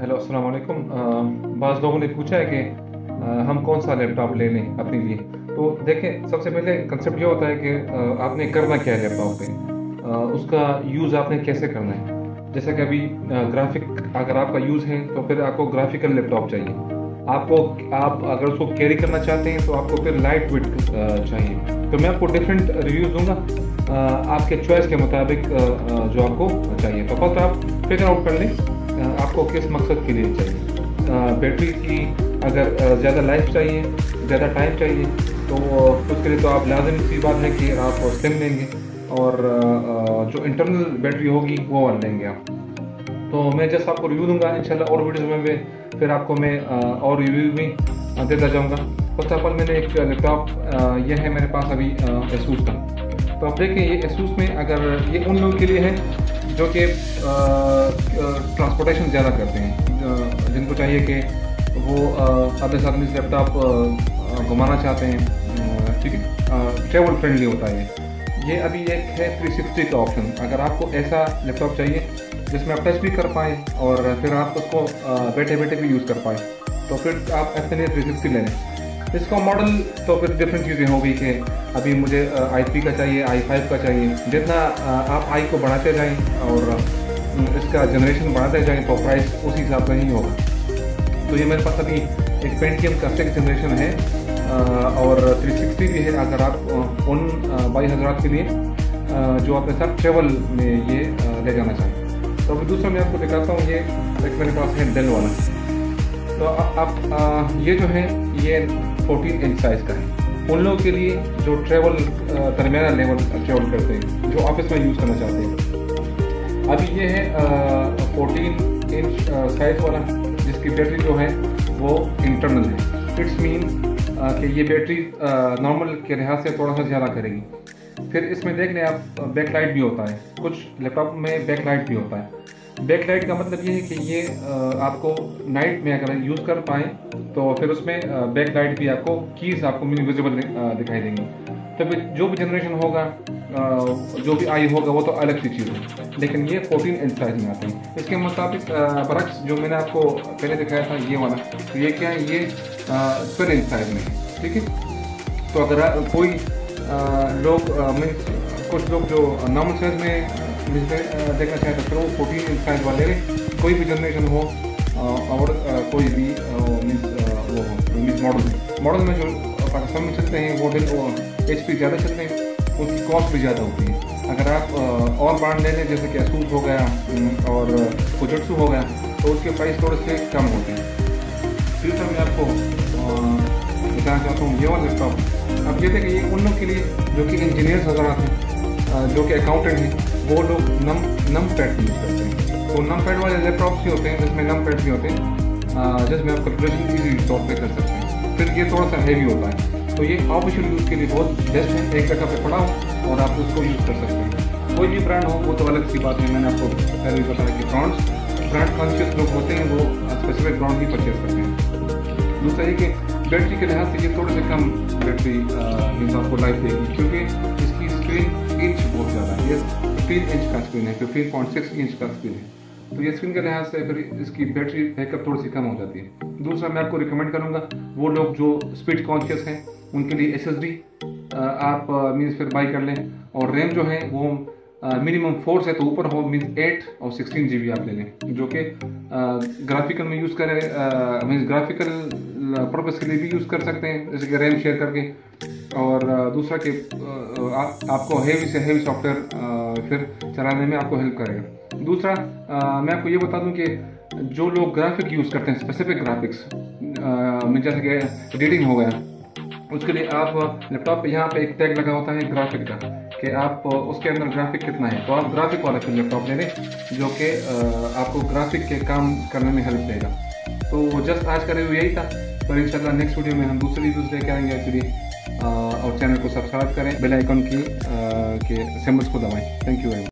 Hello अस्सलाम वालेकुम। बाज़ लोगों ने पूछा है कि हम कौन सा लैपटॉप ले लें अपने लिए। तो देखें, सबसे पहले कंसेप्ट ये होता है कि आपने करना क्या है लैपटॉप पे, उसका यूज़ आपने कैसे करना है। जैसे कि अभी ग्राफिक अगर आपका यूज़ है तो फिर आपको ग्राफिकल लैपटॉप चाहिए। आप अगर उसको कैरी करना चाहते हैं तो आपको फिर लाइट वेट चाहिए। तो मैं आपको डिफरेंट रिव्यूज़ दूंगा आपके चॉइस के मुताबिक जो आपको चाहिए। तो फर्स्ट आप फिगर आउट कर लें आपको किस मकसद के लिए चाहिए। बैटरी की अगर ज़्यादा लाइफ चाहिए, ज़्यादा टाइम चाहिए, तो उसके लिए तो आप लाजमी सी बात है कि आप स्लिम लेंगे और जो इंटरनल बैटरी होगी वो वन लेंगे आप। तो मैं जैसा आपको रिव्यू दूंगा इंशाल्लाह और वीडियोस में भी फिर आपको मैं और रिव्यू भी देता जाऊंगा। फर्स्ट ऑफ ऑल मैंने एक लैपटॉप यह है मेरे पास अभी एसूस का। तो आप देखें ये एसूस में अगर ये उन लोगों के लिए है जो कि ट्रांसपोर्टेशन ज़्यादा करते हैं, जिनको चाहिए कि वो अपने साथ में लैपटॉप घुमाना चाहते हैं, ठीक है, ट्रेवल फ्रेंडली होता है ये। अभी एक है 360 का ऑप्शन। अगर आपको ऐसा लैपटॉप चाहिए जिसमें आप टच भी कर पाएँ और फिर आप उसको बैठे बैठे भी यूज़ कर पाएँ, तो फिर आप अपने लिए 360 ले लें। इसका मॉडल तो फिर डिफरेंट चीज़ें होगी कि अभी मुझे i3 का चाहिए, i5 का चाहिए। जितना आप i को बढ़ाते जाएँ और इसका जनरेशन बढ़ाते जाएँ तो प्राइस उसी हिसाब का ही होगा। तो ये मेरे पास अभी एक पेंटियम का 6 जनरेशन है और 360 भी है। अगर आप उन भाई हजरात के लिए जो अपने साथ ट्रेवल में ये ले जाना चाहिए। तो अभी दूसरा मैं आपको दिखाता हूँ, ये एक मेरे पास है डेल वाला। तो आप ये जो है ये 14 इंच साइज़ का है उन लोगों के लिए जो ट्रेवल दरमियाना लेवल ट्रेवल करते हैं, जो ऑफिस में यूज़ करना चाहते हैं। अभी ये है 14 इंच साइज़ वाला जिसकी बैटरी जो है वो इंटरनल है। इट्स मीन कि ये बैटरी नॉर्मल के लिहाज से थोड़ा सा ज़्यादा करेगी। फिर इसमें देख लें आप बैकलाइट भी होता है, कुछ लैपटॉप में बैकलाइट भी होता है। बैकलाइट का मतलब ये है कि ये आपको नाइट में अगर यूज़ कर पाएँ तो फिर उसमें बैकलाइट भी आपको कीज़ आपको मिनी विजिबल दिखाई देंगी। तो फिर जो भी जनरेशन होगा, जो भी आई होगा वो तो अलग सी चीज़ है, लेकिन ये 14 इंच साइज में आते हैं। इसके मुताबिक बरक्स जो मैंने आपको पहले दिखाया था ये वाला, तो ये क्या है, ये 12 इंच साइज में है, ठीक है। तो अगर कोई लोग कुछ लोग जो नॉर्मल साइज में देखना चाहे तो वो 14 इंच साइज वाले लें, कोई भी जनरेशन हो और कोई भी मीन्स मॉडल में जो पाकिस्तान में चलते हैं वो डेल HP ज़्यादा चलते हैं, उसकी कॉस्ट भी ज़्यादा होती है। अगर आप और ब्रांड ले लें जैसे कि एसूस हो गया और फुजित्सु हो गया तो उसके प्राइस थोड़े से कम होते हैं। तीसरा मैं आपको बताना चाहता हूँ ये वाला लैपटॉप। अब ये देखें ये उन लोग के लिए जो कि इंजीनियर्स हजरात हैं, जो कि अकाउंटेंट हैं, वो लोग नम पैड यूज़ करते हैं। तो नम पैड वाले लैपटॉप्स ही होते हैं जिसमें नम पैड भी होते हैं, जिसमें आप कैलकुलेशन ईजी तौर पर कर सकते हैं। फिर ये थोड़ा सा हैवी होता है, तो ये ऑफिशियल यूज़ के लिए बहुत बेस्ट है। एक जगह पे पड़ा हो और आप उसको यूज़ कर सकते हैं। कोई भी ब्रांड हो वो तो अलग सी बात है। मैंने आपको पहले भी बताया कि ब्रांड कॉन्शियस लोग होते हैं, वो स्पेसिफिक ब्रांड ही परचेज करते हैं। दूसरा ये कि बैटरी के लिहाज से ये थोड़े से कम बैटरी आपको लाइफ देगी, क्योंकि इसकी स्क्रीन इंच बहुत ज़्यादा है। ये 15 इंच का स्क्रीन है, 15.6 इंच का स्क्रीन है। तो ये स्क्रीन के लिहाज से फिर इसकी बैटरी बैकअप थोड़ी सी कम हो जाती है। दूसरा मैं आपको रिकमेंड करूँगा वो लोग जो स्पीड कॉन्शियस हैं उनके लिए SSD आप मीन्स फिर बाई कर लें। और रैम जो है वो मिनिमम 4 से तो ऊपर हो, मीन्स 8 और 16 GB आप ले लें, जो कि ग्राफिकल में यूज़ करें, मीन्स ग्राफिकल पर्पज़ के लिए भी यूज़ कर सकते हैं जैसे कि रैम शेयर करके। और दूसरा कि आपको हेवी से हेवी सॉफ्टवेयर फिर चलाने में आपको हेल्प करेगा। दूसरा मैं आपको ये बता दूं कि जो लोग ग्राफिक यूज़ करते हैं, स्पेसिफिक ग्राफिक्स जैसे कि एडिटिंग हो गया, उसके लिए आप लैपटॉप पे यहाँ पे एक टैग लगा होता है ग्राफिक का, कि आप उसके अंदर ग्राफिक कितना है। तो आप ग्राफिक वाला फिर लैपटॉप ले लें जो कि आपको ग्राफिक के काम करने में हेल्प देगा। तो जस्ट आज का रिव्यू यही था, पर इंशाल्लाह नेक्स्ट वीडियो में हम दूसरे रिव्यूज लेके आएंगे आपके लिए। और चैनल को सब्सक्राइब करें, बेल आइकन की सिम्बल्स को दबाएँ। Thank you very much.